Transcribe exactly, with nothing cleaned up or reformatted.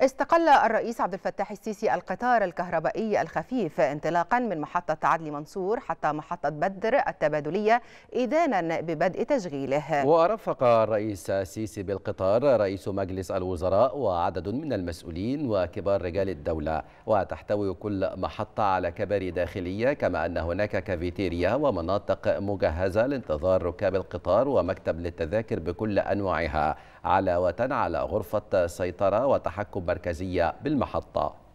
استقل الرئيس عبد الفتاح السيسي القطار الكهربائي الخفيف انطلاقا من محطة عدلي منصور حتى محطة بدر التبادلية إذانا ببدء تشغيله. ورفق الرئيس السيسي بالقطار رئيس مجلس الوزراء وعدد من المسؤولين وكبار رجال الدولة، وتحتوي كل محطة على كباري داخلية، كما أن هناك كافيتيريا ومناطق مجهزة لانتظار ركاب القطار ومكتب للتذاكر بكل أنواعها، علاوة على غرفة سيطرة وتحكم مركزية بالمحطة.